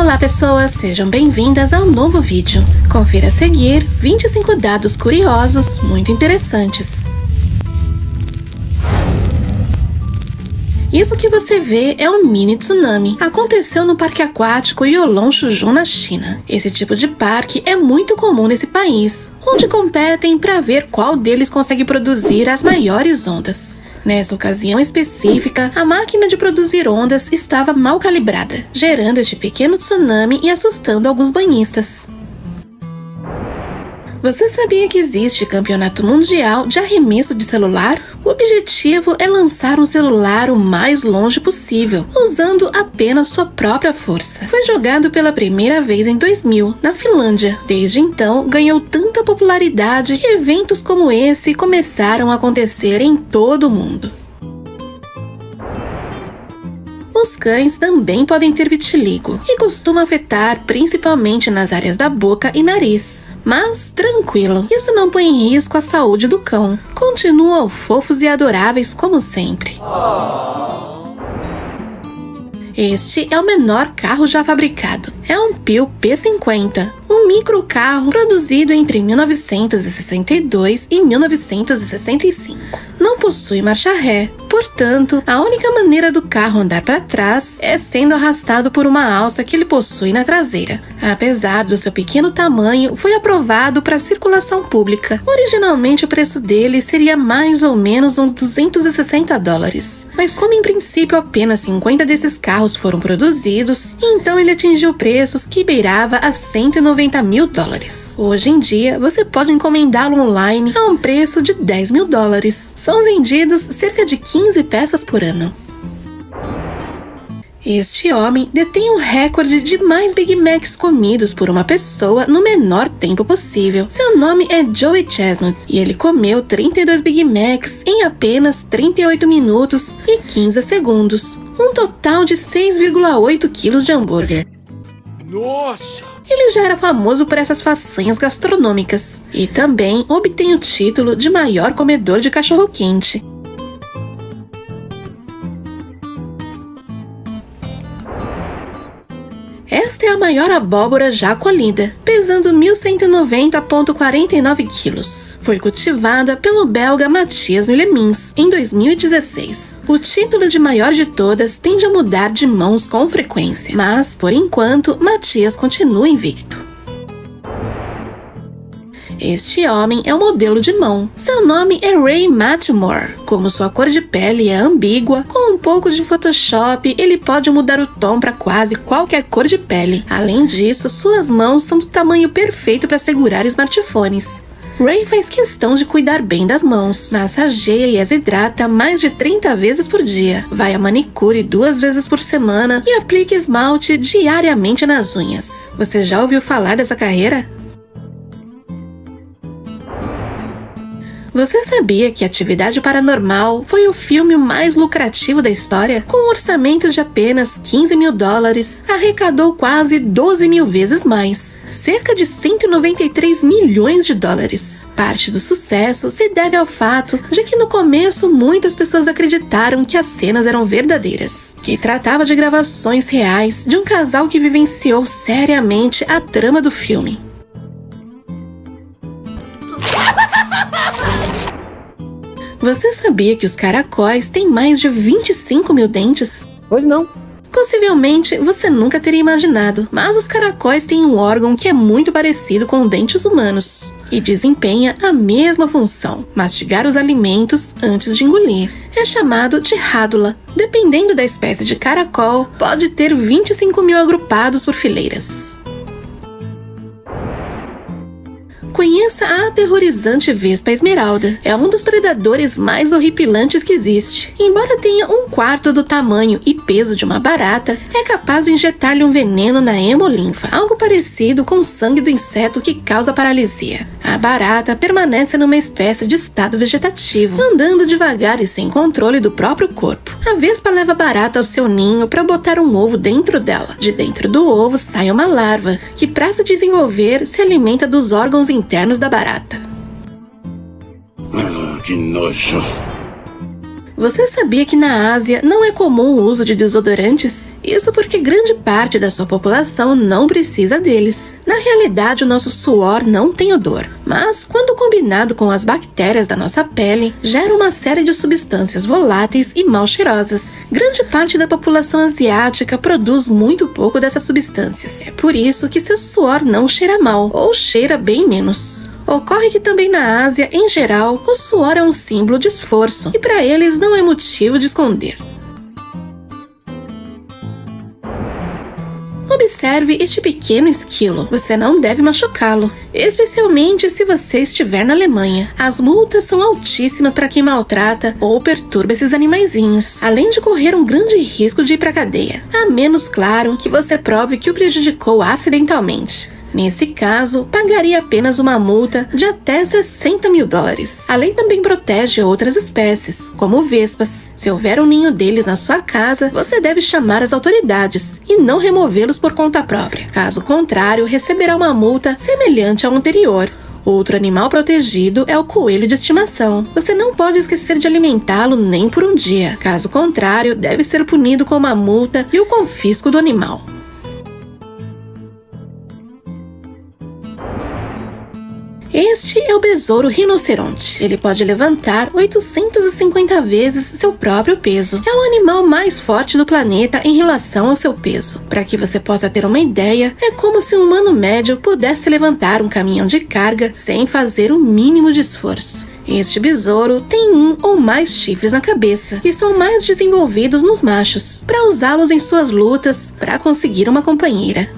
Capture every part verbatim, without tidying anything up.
Olá pessoas, sejam bem-vindas ao novo vídeo. Confira a seguir vinte e cinco dados curiosos muito interessantes. Isso que você vê é um mini tsunami. Aconteceu no parque aquático Yolong Shujun, na China. Esse tipo de parque é muito comum nesse país, onde competem para ver qual deles consegue produzir as maiores ondas. Nessa ocasião específica, a máquina de produzir ondas estava mal calibrada, gerando este pequeno tsunami e assustando alguns banhistas. Você sabia que existe campeonato mundial de arremesso de celular? O objetivo é lançar um celular o mais longe possível, usando apenas sua própria força. Foi jogado pela primeira vez em dois mil, na Finlândia. Desde então, ganhou tanta popularidade que eventos como esse começaram a acontecer em todo o mundo. Os cães também podem ter vitiligo e costuma afetar principalmente nas áreas da boca e nariz. Mas, tranquilo, isso não põe em risco a saúde do cão. Continuam fofos e adoráveis como sempre. Este é o menor carro já fabricado. É um Peel P cinquenta, um microcarro produzido entre mil novecentos e sessenta e dois e mil novecentos e sessenta e cinco. Não possui marcha ré, portanto, a única maneira do carro andar para trás é sendo arrastado por uma alça que ele possui na traseira. Apesar do seu pequeno tamanho, foi aprovado para circulação pública. Originalmente, o preço dele seria mais ou menos uns duzentos e sessenta dólares. Mas como em princípio apenas cinquenta desses carros foram produzidos, então ele atingiu preços que beirava a cento e noventa mil dólares. Hoje em dia, você pode encomendá-lo online a um preço de dez mil dólares. São vendidos cerca de quinze peças por ano. Este homem detém o recorde de mais Big Macs comidos por uma pessoa no menor tempo possível. Seu nome é Joey Chestnut e ele comeu trinta e dois Big Macs em apenas trinta e oito minutos e quinze segundos. Um total de seis vírgula oito quilos de hambúrguer. Nossa! Ele já era famoso por essas façanhas gastronômicas e também obtém o título de maior comedor de cachorro-quente. Esta é a maior abóbora já colhida, pesando mil cento e noventa vírgula quarenta e nove quilos. Foi cultivada pelo belga Matias Villemins em dois mil e dezesseis. O título de maior de todas tende a mudar de mãos com frequência, mas, por enquanto, Matias continua invicto. Este homem é um modelo de mão. Seu nome é Ray Matmore. Como sua cor de pele é ambígua, com um pouco de Photoshop, ele pode mudar o tom para quase qualquer cor de pele. Além disso, suas mãos são do tamanho perfeito para segurar smartphones. Ray faz questão de cuidar bem das mãos, massageia e as hidrata mais de trinta vezes por dia, vai a manicure duas vezes por semana e aplica esmalte diariamente nas unhas. Você já ouviu falar dessa carreira? Você sabia que Atividade Paranormal foi o filme mais lucrativo da história? Com um orçamento de apenas quinze mil dólares, arrecadou quase doze mil vezes mais, cerca de cento e noventa e três milhões de dólares. Parte do sucesso se deve ao fato de que no começo muitas pessoas acreditaram que as cenas eram verdadeiras, que tratava de gravações reais de um casal que vivenciou seriamente a trama do filme. Você sabia que os caracóis têm mais de vinte e cinco mil dentes? Pois não. Possivelmente, você nunca teria imaginado, mas os caracóis têm um órgão que é muito parecido com dentes humanos e desempenha a mesma função, mastigar os alimentos antes de engolir. É chamado de rádula. Dependendo da espécie de caracol, pode ter vinte e cinco mil agrupados por fileiras. Conheça a aterrorizante Vespa Esmeralda. É um dos predadores mais horripilantes que existe. Embora tenha um quarto do tamanho e peso de uma barata, é capaz de injetar-lhe um veneno na hemolinfa, algo parecido com o sangue do inseto que causa paralisia. A barata permanece numa espécie de estado vegetativo, andando devagar e sem controle do próprio corpo. A vespa leva a barata ao seu ninho para botar um ovo dentro dela. De dentro do ovo sai uma larva, que para se desenvolver se alimenta dos órgãos internos internos da barata. Que nojo! Você sabia que na Ásia não é comum o uso de desodorantes? Isso porque grande parte da sua população não precisa deles. Na realidade, o nosso suor não tem odor, mas quando combinado com as bactérias da nossa pele, gera uma série de substâncias voláteis e mal cheirosas. Grande parte da população asiática produz muito pouco dessas substâncias. É por isso que seu suor não cheira mal, ou cheira bem menos. Ocorre que também na Ásia, em geral, o suor é um símbolo de esforço, e para eles não é motivo de esconder. Observe este pequeno esquilo, você não deve machucá-lo, especialmente se você estiver na Alemanha. As multas são altíssimas para quem maltrata ou perturba esses animaizinhos, além de correr um grande risco de ir para a cadeia, a menos, claro, que você prove que o prejudicou acidentalmente. Nesse caso, pagaria apenas uma multa de até sessenta mil dólares. A lei também protege outras espécies, como vespas. Se houver um ninho deles na sua casa, você deve chamar as autoridades e não removê-los por conta própria. Caso contrário, receberá uma multa semelhante ao anterior. Outro animal protegido é o coelho de estimação. Você não pode esquecer de alimentá-lo nem por um dia. Caso contrário, deve ser punido com uma multa e o confisco do animal. Este é o besouro rinoceronte. Ele pode levantar oitocentas e cinquenta vezes seu próprio peso. É o animal mais forte do planeta em relação ao seu peso. Para que você possa ter uma ideia, é como se um humano médio pudesse levantar um caminhão de carga sem fazer o mínimo de esforço. Este besouro tem um ou mais chifres na cabeça, e são mais desenvolvidos nos machos, para usá-los em suas lutas para conseguir uma companheira.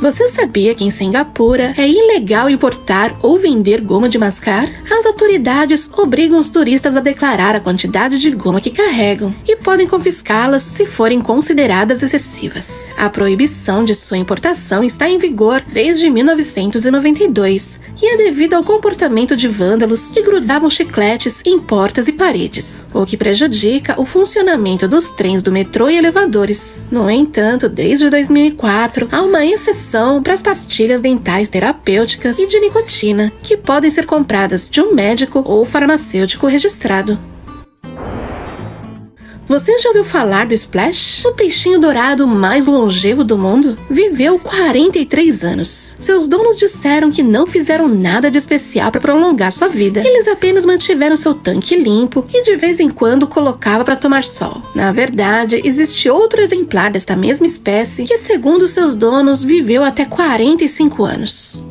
Você sabia que em Singapura é ilegal importar ou vender goma de mascar? As autoridades obrigam os turistas a declarar a quantidade de goma que carregam e podem confiscá-las se forem consideradas excessivas. A proibição de sua importação está em vigor desde mil novecentos e noventa e dois e é devido ao comportamento de vândalos que grudavam chicletes em portas e paredes, o que prejudica o funcionamento dos trens do metrô e elevadores. No entanto, desde dois mil e quatro, há uma exceção para as pastilhas dentais terapêuticas e de nicotina, que podem ser compradas de um médico ou farmacêutico registrado. Você já ouviu falar do Splash? O peixinho dourado mais longevo do mundo viveu quarenta e três anos. Seus donos disseram que não fizeram nada de especial para prolongar sua vida. Eles apenas mantiveram seu tanque limpo e de vez em quando colocava para tomar sol. Na verdade, existe outro exemplar desta mesma espécie que, segundo seus donos, viveu até quarenta e cinco anos.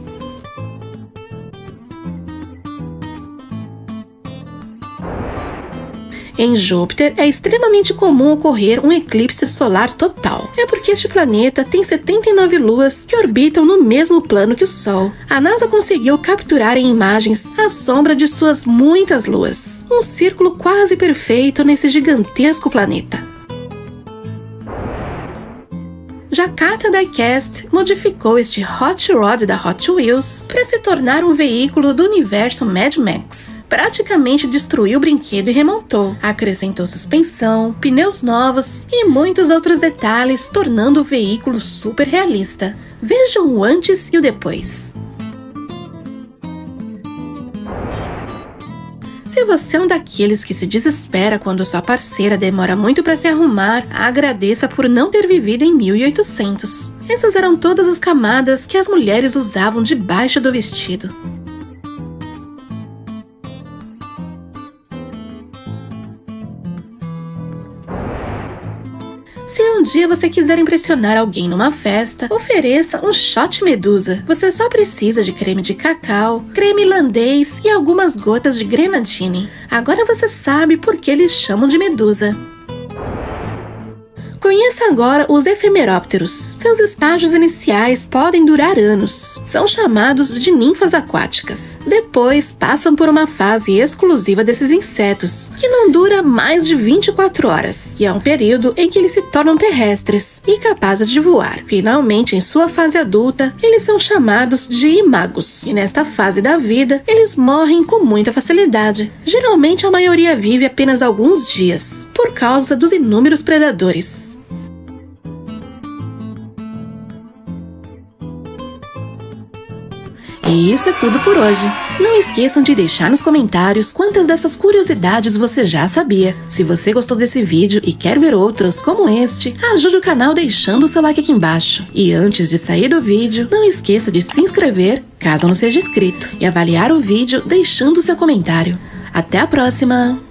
Em Júpiter, é extremamente comum ocorrer um eclipse solar total. É porque este planeta tem setenta e nove luas que orbitam no mesmo plano que o Sol. A NASA conseguiu capturar em imagens a sombra de suas muitas luas. Um círculo quase perfeito nesse gigantesco planeta. Jakarta Diecast modificou este Hot Rod da Hot Wheels para se tornar um veículo do universo Mad Max. Praticamente destruiu o brinquedo e remontou. Acrescentou suspensão, pneus novos e muitos outros detalhes, tornando o veículo super realista. Vejam o antes e o depois. Se você é um daqueles que se desespera quando sua parceira demora muito para se arrumar, agradeça por não ter vivido em mil e oitocentos. Essas eram todas as camadas que as mulheres usavam debaixo do vestido. Se um dia você quiser impressionar alguém numa festa, ofereça um shot medusa. Você só precisa de creme de cacau, creme irlandês e algumas gotas de grenadine. Agora você sabe por que eles chamam de medusa. Conheça agora os efemerópteros. Seus estágios iniciais podem durar anos. São chamados de ninfas aquáticas. Depois, passam por uma fase exclusiva desses insetos, que não dura mais de vinte e quatro horas, e é um período em que eles se tornam terrestres e capazes de voar. Finalmente, em sua fase adulta, eles são chamados de imagos, e nesta fase da vida, eles morrem com muita facilidade. Geralmente, a maioria vive apenas alguns dias, por causa dos inúmeros predadores. E isso é tudo por hoje. Não esqueçam de deixar nos comentários quantas dessas curiosidades você já sabia. Se você gostou desse vídeo e quer ver outros como este, ajude o canal deixando o seu like aqui embaixo. E antes de sair do vídeo, não esqueça de se inscrever, caso não seja inscrito, e avaliar o vídeo deixando o seu comentário. Até a próxima!